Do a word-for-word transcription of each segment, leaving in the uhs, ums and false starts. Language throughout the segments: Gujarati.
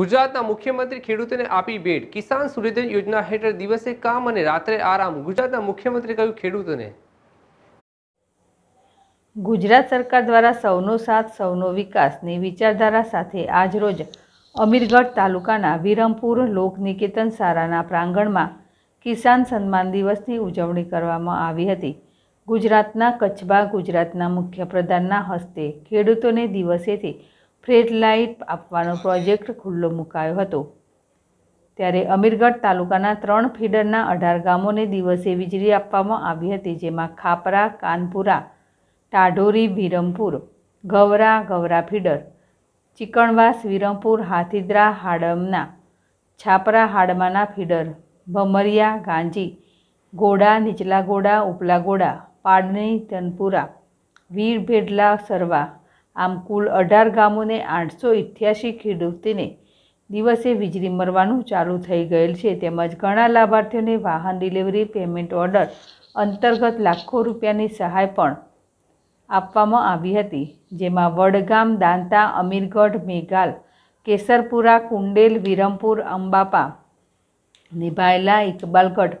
ગુજરાતના મુખ્યમંત્રી ખેડૂતોને આપી ભેટ. કિસાન સુરીદિન યોજના હેઠળ દિવસે કામ અને રાત્રે આરામ. ગુજરાતના મુખ્યમંત્રી કહ્યું ખેડૂતોને. ગુજરાત સરકાર દ્વારા સૌનો સાથ સૌનો વિકાસની વિચારધારા સાથે આજરોજ અમીરગઢ તાલુકાના વિરમપુર લોક નિકેતન સારાના પ્રાંગણમાં કિસાન સન્માન દિવસની ઉજવણી કરવામાં આવી હતી. ગુજરાતના કચ્છબા ગુજરાતના મુખ્યપ્રધાનના હસ્તે ખેડૂતોને દિવસેથી ફ્લેટ લાઇટ આપવાનો પ્રોજેક્ટ ખુલ્લો મુકાયો હતો. ત્યારે અમીરગઢ તાલુકાના ત્રણ ફીડરના અઢાર ગામોને દિવસે વીજળી આપવામાં આવી હતી, જેમાં ખાપરા, કાનપુરા, ટાઢોરી, વિરમપુર, ગવરા, ગવરા ફીડર, ચિકણવાસ, વિરમપુર, હાથીદ્રા, હાડમના, છાપરા, હાડમાના ફીડર, ભમરિયા, ગાંજી, ગોડા, નીચલા ગોડા, ઉપલા ગોડા, પાડને, તનપુરા, વીર બેડલા, સરવા, આમ કુલ અઢાર ગામોને આઠસો અઠ્યાસી ખેડૂતોને દિવસે વીજળી મળવાનું ચાલુ થઈ ગયેલ છે. તેમજ ઘણા લાભાર્થીઓને વાહન ડિલિવરી પેમેન્ટ ઓર્ડર અંતર્ગત લાખો રૂપિયાની સહાય પણ આપવામાં આવી હતી, જેમાં વડગામ, દાંતા, અમીરગઢ, મેઘાલ, કેસરપુરા, કુંડેલ, વિરમપુર, અંબાપા, નિબાયલા, ઇકબાલગઢ,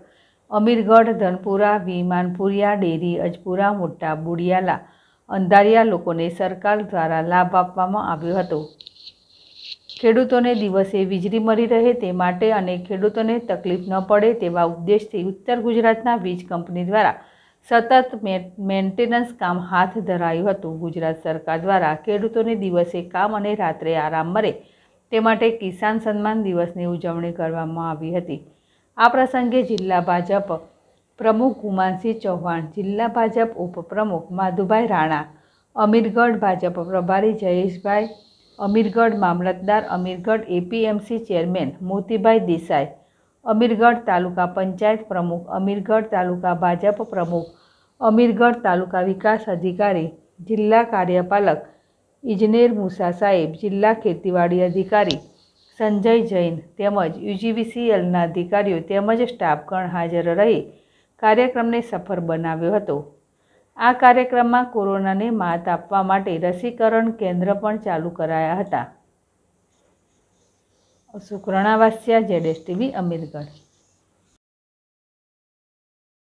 અમીરગઢ, ધનપુરા, વિમાન, પુરિયા, ડેરી, અજપુરા, mutta, budiala અંધારિયા લોકોને સરકાર દ્વારા લાભ આપવામાં આવ્યો હતો. ખેડૂતોને દિવસે વીજળી મળી રહે તે માટે અને ખેડૂતોને તકલીફ ન પડે તેવા ઉદ્દેશથી ઉત્તર ગુજરાતના વીજ કંપની દ્વારા સતત મેન્ટેનન્સ કામ હાથ ધરાયું હતું. ગુજરાત સરકાર દ્વારા ખેડૂતોને દિવસે કામ અને રાત્રે આરામ મળે તે માટે કિસાન સન્માન દિવસની ઉજવણી કરવામાં આવી હતી. આ પ્રસંગે જિલ્લા ભાજપ પ્રમુખ ગુમાનસિંહ ચૌહાણ, જિલ્લા ભાજપ ઉપપ્રમુખ માધુભાઈ રાણા, અમીરગઢ ભાજપ પ્રભારી જયેશભાઈ, અમીરગઢ મામલતદાર, અમીરગઢ એપીએમસી ચેરમેન મોતીભાઈ દેસાઈ, અમીરગઢ તાલુકા પંચાયત પ્રમુખ, અમીરગઢ તાલુકા ભાજપ પ્રમુખ, અમીરગઢ તાલુકા વિકાસ અધિકારી, જિલ્લા કાર્યપાલક ઇજનેર મુસા સાહેબ, જિલ્લા ખેતીવાડી અધિકારી સંજય જૈન તેમજ યુજીવીસીએલના અધિકારીઓ તેમજ સ્ટાફગણ હાજર રહી કાર્યક્રમને સફળ બનાવ્યો હતો. આ કાર્યક્રમમાં કોરોનાને માત આપવા માટે રસીકરણ કેન્દ્ર પણ ચાલુ કરાયા હતા. શુક્રણા વાસ્યા, જેડેશ ટીવી, અમીરગઢ.